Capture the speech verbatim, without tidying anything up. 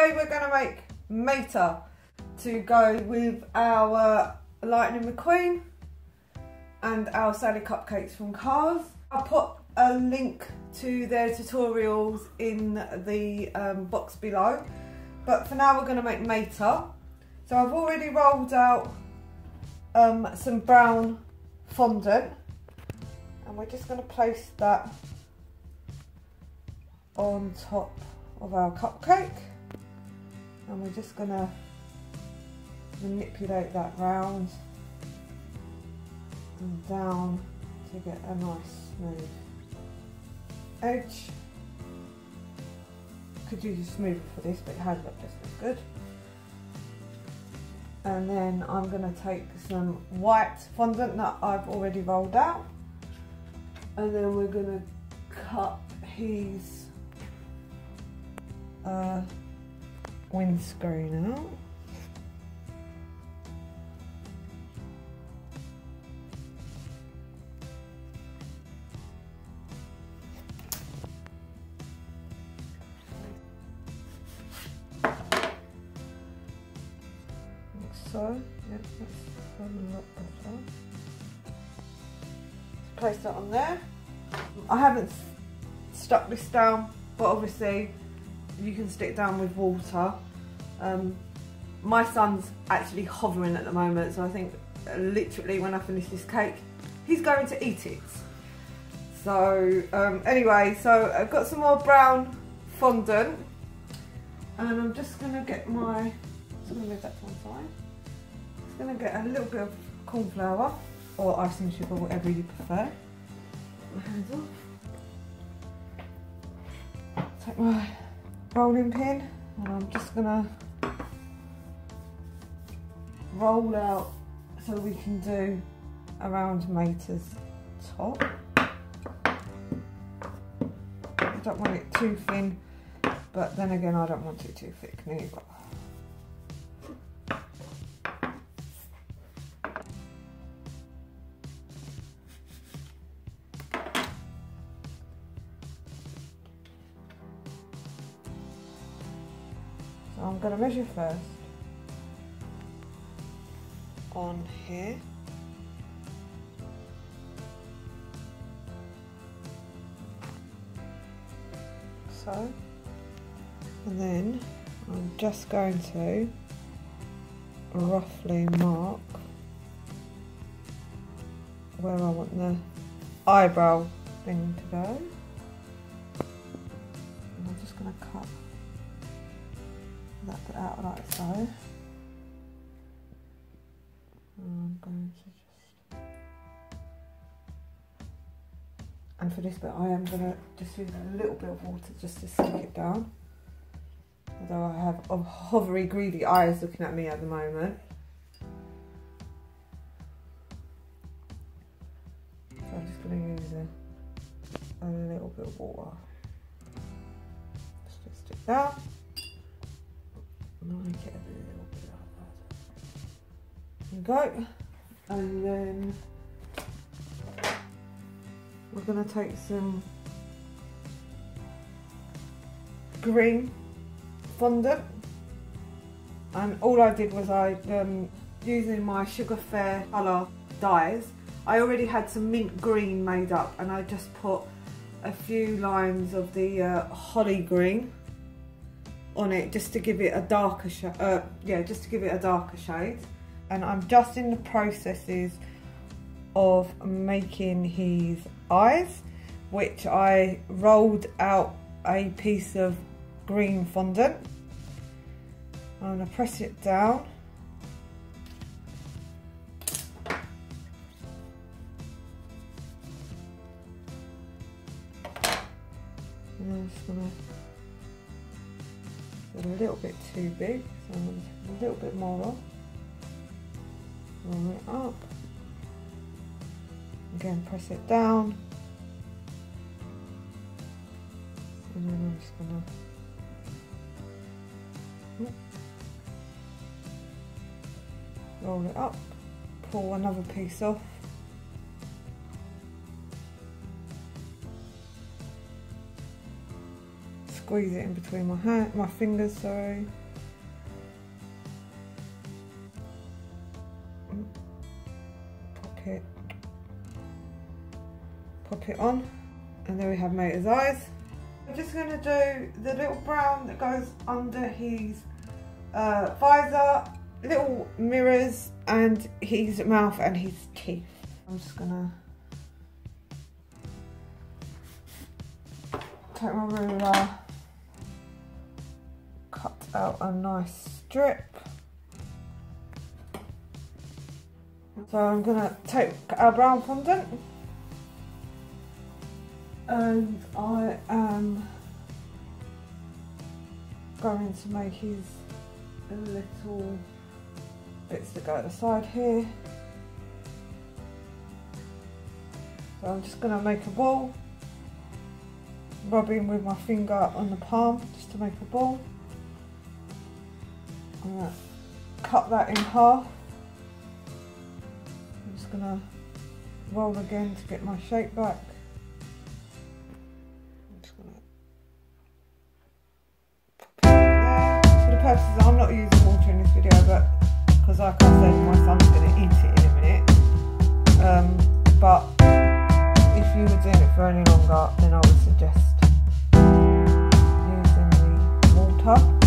Today we're going to make Mater to go with our Lightning McQueen and our Sally Cupcakes from Cars. I'll put a link to their tutorials in the um, box below, but for now we're going to make Mater. So I've already rolled out um, some brown fondant and we're just going to place that on top of our cupcake, and we're just going to manipulate that round and down to get a nice smooth edge. Could use a smooth for this, but it has looked just as good. And then I'm going to take some white fondant that I've already rolled out, and then we're going to cut his uh, windscreen out. So, yeah, that's a lot better. Place that on there. I haven't stuck this down, but obviously you can stick down with water. Um, my son's actually hovering at the moment, so I think literally when I finish this cake, he's going to eat it. So um, anyway, so I've got some more brown fondant, and I'm just gonna get my, I'm just gonna move that to one side. Gonna get a little bit of corn flour or icing sugar, whatever you prefer. My hands off. Take my rolling pin, and I'm just gonna roll out so we can do around Mater's top. I don't want it too thin, but then again, I don't want it too thick neither. I'm going to measure first on here, so, and then I'm just going to roughly mark where I want the eyebrow thing to go, and I'm just going to cut that bit out like so. And I'm going to just, and for this bit I am going to just use a little bit of water just to stick it down, although I have a hovery greedy eyes looking at me at the moment, so I'm just going to use a, a little bit of water. Let's just stick that. Make it a little bit like that. There we go. And then we're going to take some green fondant, and all I did was I, um, using my Sugar Fair colour dyes, I already had some mint green made up, and I just put a few lines of the uh, holly green on it just to give it a darker shade, uh, yeah, just to give it a darker shade. And I'm just in the processes of making his eyes, which I rolled out a piece of green fondant. I'm gonna press it down. And I'm just gonna, a little bit too big, so I'm going to take a little bit more off. Roll it up. Again, press it down. And then I'm just going to roll it up, pull another piece off. squeeze it in between my hand, my fingers, sorry. Pop it, pop it on, and there we have Mater's eyes. I'm just going to do the little brown that goes under his uh, visor, little mirrors, and his mouth and his teeth. I'm just going to take my ruler, cut out a nice strip. So I'm going to take our brown fondant, and I am going to make his little bits that go at the side here. So I'm just going to make a ball, rubbing with my finger on the palm just to make a ball. I'm going to cut that in half. I'm just going to roll again to get my shape back. I'm just going to pop it there. For the purposes, I'm not using water in this video, but because like I said, my son's going to eat it in a minute. Um, but if you were doing it for any longer, then I would suggest using the water.